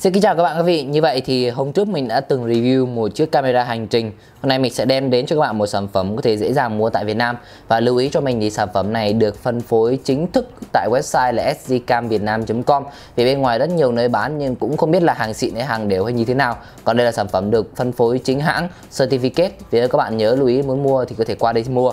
Xin kính chào các bạn quý vị. Như vậy thì hôm trước mình đã từng review một chiếc camera hành trình. Hôm nay mình sẽ đem đến cho các bạn một sản phẩm có thể dễ dàng mua tại Việt Nam. Và lưu ý cho mình thì sản phẩm này được phân phối chính thức tại website là sgcamvietnam.com. Vì bên ngoài rất nhiều nơi bán nhưng cũng không biết là hàng xịn hay hàng đều hay như thế nào. Còn đây là sản phẩm được phân phối chính hãng, certificate. Vì các bạn nhớ lưu ý muốn mua thì có thể qua đây mua.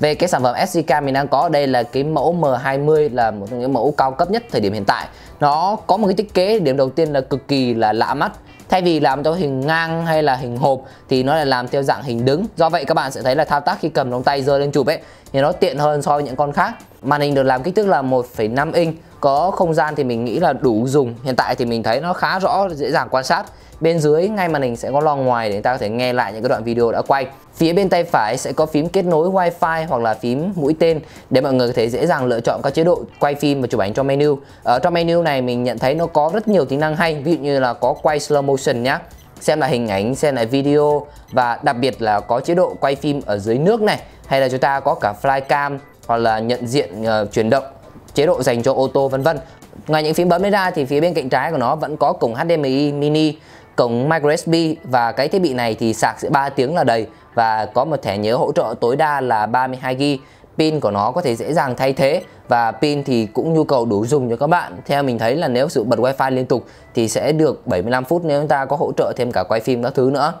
Về cái sản phẩm SJCAM mình đang có ở đây là cái mẫu M20, là một trong những mẫu cao cấp nhất thời điểm hiện tại. Nó có một cái thiết kế điểm đầu tiên là cực kỳ là lạ mắt. Thay vì làm theo hình ngang hay là hình hộp thì nó lại làm theo dạng hình đứng. Do vậy các bạn sẽ thấy là thao tác khi cầm trong tay giơ lên chụp ấy thì nó tiện hơn so với những con khác. Màn hình được làm kích thước là 1,5 inch. Có không gian thì mình nghĩ là đủ dùng. Hiện tại thì mình thấy nó khá rõ, dễ dàng quan sát. Bên dưới ngay màn hình sẽ có loa ngoài để người ta có thể nghe lại những cái đoạn video đã quay. Phía bên tay phải sẽ có phím kết nối wifi hoặc là phím mũi tên để mọi người có thể dễ dàng lựa chọn các chế độ quay phim và chụp ảnh trong menu. Ở trong menu này mình nhận thấy nó có rất nhiều tính năng hay, ví dụ như là có quay slow motion nhá, xem lại hình ảnh, xem lại video, và đặc biệt là có chế độ quay phim ở dưới nước này, hay là chúng ta có cả flycam hoặc là nhận diện chuyển động, chế độ dành cho ô tô vân vân. Ngoài những phím bấm đấy ra thì phía bên cạnh trái của nó vẫn có cổng HDMI mini, cổng micro USB, và cái thiết bị này thì sạc sẽ 3 tiếng là đầy và có một thẻ nhớ hỗ trợ tối đa là 32GB. Pin của nó có thể dễ dàng thay thế và pin thì cũng nhu cầu đủ dùng cho các bạn. Theo mình thấy là nếu sử dụng bật wifi liên tục thì sẽ được 75 phút nếu chúng ta có hỗ trợ thêm cả quay phim các thứ nữa.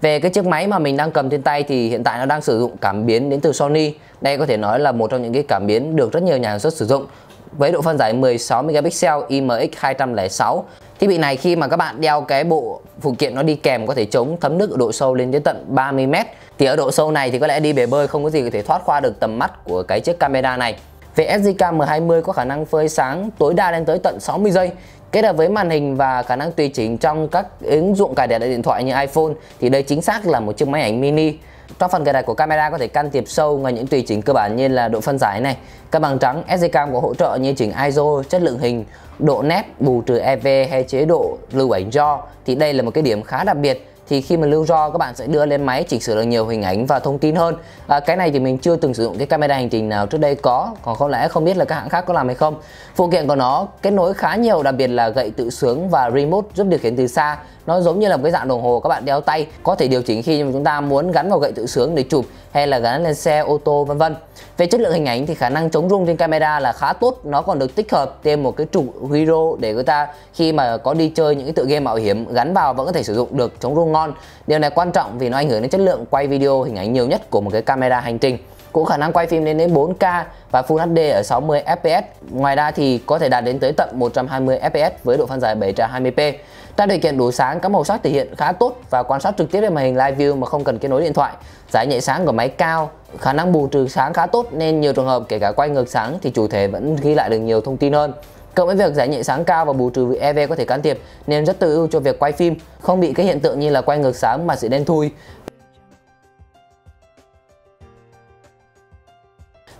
Về cái chiếc máy mà mình đang cầm trên tay thì hiện tại nó đang sử dụng cảm biến đến từ Sony. Đây có thể nói là một trong những cái cảm biến được rất nhiều nhà sản xuất sử dụng. Với độ phân giải 16 megapixel IMX206. Thiết bị này khi mà các bạn đeo cái bộ phụ kiện nó đi kèm có thể chống thấm nước ở độ sâu lên đến tận 30 m. Thì ở độ sâu này thì có lẽ đi bể bơi không có gì có thể thoát qua được tầm mắt của cái chiếc camera này. Về SJCAM M20 có khả năng phơi sáng tối đa lên tới tận 60 giây. Kết hợp với màn hình và khả năng tùy chỉnh trong các ứng dụng cài đặt ở điện thoại như iPhone thì đây chính xác là một chiếc máy ảnh mini. Trong phần cài đặt của camera có thể can thiệp sâu ngoài những tùy chỉnh cơ bản như là độ phân giải này, các bằng trắng. SJCAM có hỗ trợ như chỉnh ISO, chất lượng hình, độ nét, bù trừ EV hay chế độ lưu ảnh RAW. Thì đây là một cái điểm khá đặc biệt. Thì khi mà lưu RAW các bạn sẽ đưa lên máy chỉnh sửa được nhiều hình ảnh và thông tin hơn. Cái này thì mình chưa từng sử dụng cái camera hành trình nào trước đây có, còn có lẽ không biết là các hãng khác có làm hay không. Phụ kiện của nó kết nối khá nhiều, đặc biệt là gậy tự sướng và remote giúp điều khiển từ xa. Nó giống như là một cái dạng đồng hồ các bạn đeo tay, có thể điều chỉnh khi mà chúng ta muốn gắn vào gậy tự sướng để chụp hay là gắn lên xe, ô tô vân vân. Về chất lượng hình ảnh thì khả năng chống rung trên camera là khá tốt. Nó còn được tích hợp thêm một cái trục gyro để người ta khi mà có đi chơi những cái tựa game mạo hiểm gắn vào vẫn có thể sử dụng được, chống rung ngon. Điều này quan trọng vì nó ảnh hưởng đến chất lượng quay video hình ảnh nhiều nhất của một cái camera hành trình. Cũng khả năng quay phim đến 4K và Full HD ở 60 fps. Ngoài ra thì có thể đạt đến tới tận 120 fps với độ phân giải 720p. Trong điều kiện đủ sáng, các màu sắc thể hiện khá tốt và quan sát trực tiếp lên màn hình live view mà không cần kết nối điện thoại. Giải nhạy sáng của máy cao, khả năng bù trừ sáng khá tốt nên nhiều trường hợp kể cả quay ngược sáng thì chủ thể vẫn ghi lại được nhiều thông tin hơn. Cộng với việc giải nhạy sáng cao và bù trừ EV có thể can thiệp nên rất tối ưu cho việc quay phim, không bị cái hiện tượng như là quay ngược sáng mà sẽ đen thui.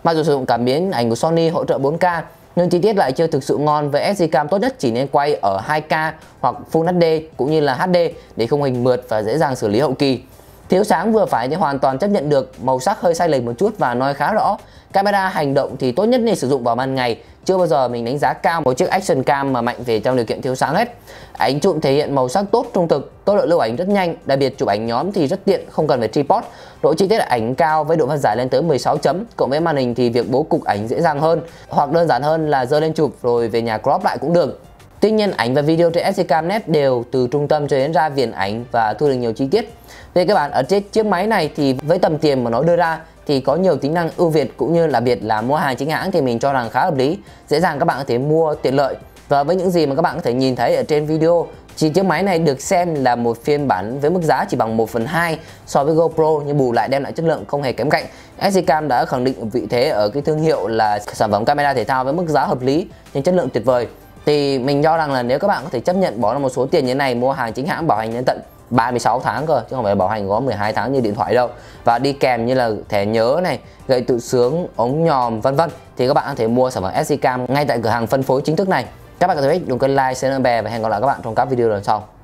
Mặc dù sử dụng cảm biến ảnh của Sony hỗ trợ 4K nhưng chi tiết lại chưa thực sự ngon. Với SJCAM tốt nhất chỉ nên quay ở 2K hoặc Full HD cũng như là HD để khung hình mượt và dễ dàng xử lý hậu kỳ. Thiếu sáng vừa phải thì hoàn toàn chấp nhận được, màu sắc hơi sai lệch một chút và nói khá rõ. Camera hành động thì tốt nhất nên sử dụng vào ban ngày. Chưa bao giờ mình đánh giá cao một chiếc action cam mà mạnh về trong điều kiện thiếu sáng hết. Ảnh chụp thể hiện màu sắc tốt, trung thực, tốc độ lưu ảnh rất nhanh, đặc biệt chụp ảnh nhóm thì rất tiện, không cần phải tripod. Độ chi tiết ảnh cao với độ phân giải lên tới 16 chấm, cộng với màn hình thì việc bố cục ảnh dễ dàng hơn, hoặc đơn giản hơn là giơ lên chụp rồi về nhà crop lại cũng được. Tuy nhiên ảnh và video trên SJCAM Net đều từ trung tâm cho đến ra viền ảnh và thu được nhiều chi tiết. Về các bạn ở trên chiếc máy này thì với tầm tiền mà nó đưa ra thì có nhiều tính năng ưu việt, cũng như là đặc biệt là mua hàng chính hãng thì mình cho rằng khá hợp lý, dễ dàng các bạn có thể mua tiện lợi. Và với những gì mà các bạn có thể nhìn thấy ở trên video thì chiếc máy này được xem là một phiên bản với mức giá chỉ bằng 1/2 so với GoPro, nhưng bù lại đem lại chất lượng không hề kém cạnh. SJCAM đã khẳng định vị thế ở cái thương hiệu là sản phẩm camera thể thao với mức giá hợp lý nhưng chất lượng tuyệt vời. Thì mình cho rằng là nếu các bạn có thể chấp nhận bỏ ra một số tiền như thế này, mua hàng chính hãng bảo hành đến tận 36 tháng cơ, chứ không phải bảo hành có 12 tháng như điện thoại đâu, và đi kèm như là thẻ nhớ này, gậy tự sướng, ống nhòm vân vân, thì các bạn có thể mua sản phẩm SJCAM ngay tại cửa hàng phân phối chính thức này. Các bạn có thể đừng quên like, share, bè và hẹn gặp lại các bạn trong các video lần sau.